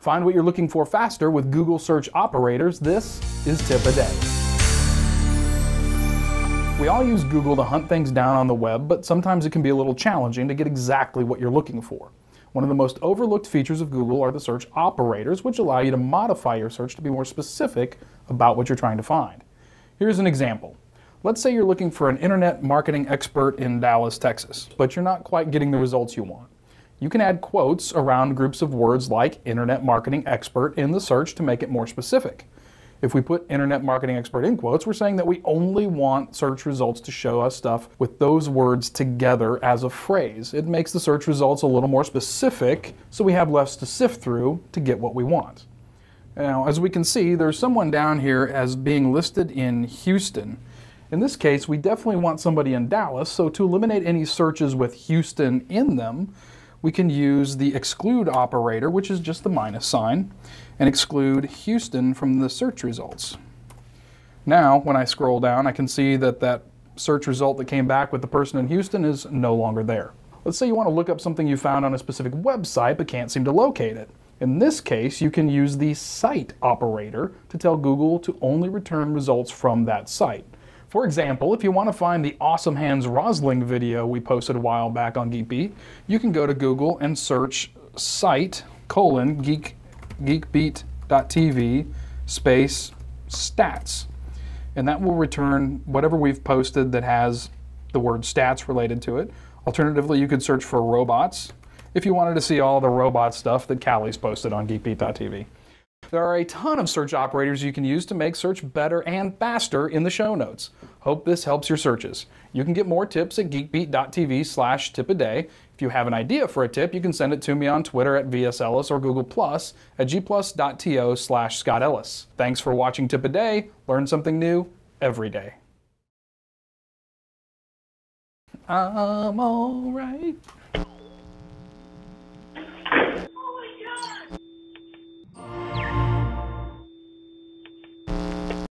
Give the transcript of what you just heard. Find what you're looking for faster with Google search operators. This is Tip a Day. We all use Google to hunt things down on the web, but sometimes it can be a little challenging to get exactly what you're looking for. One of the most overlooked features of Google are the search operators, which allow you to modify your search to be more specific about what you're trying to find. Here's an example. Let's say you're looking for an internet marketing expert in Dallas, Texas, but you're not quite getting the results you want. You can add quotes around groups of words like internet marketing expert in the search to make it more specific. If we put internet marketing expert in quotes, we're saying that we only want search results to show us stuff with those words together as a phrase. It makes the search results a little more specific, so we have less to sift through to get what we want. Now, as we can see, there's someone down here as being listed in Houston. In this case, we definitely want somebody in Dallas, so to eliminate any searches with Houston in them, we can use the exclude operator, which is just the minus sign, and exclude Houston from the search results. Now, when I scroll down, I can see that that search result that came back with the person in Houston is no longer there. Let's say you want to look up something you found on a specific website but can't seem to locate it. In this case, you can use the site operator to tell Google to only return results from that site. For example, if you want to find the Awesome Hands Rosling video we posted a while back on GeekBeat, you can go to Google and search site:/GeekBeat.TV/stats, and that will return whatever we've posted that has the word stats related to it. Alternatively, you could search for robots if you wanted to see all the robot stuff that Callie's posted on GeekBeat.TV. There are a ton of search operators you can use to make search better and faster in the show notes. Hope this helps your searches. You can get more tips at geekbeat.tv/tipaday. If you have an idea for a tip, you can send it to me on Twitter at @vsellis or Google Plus at gplus.to/scottellis. Thanks for watching Tip a Day. Learn something new every day. I'm alright.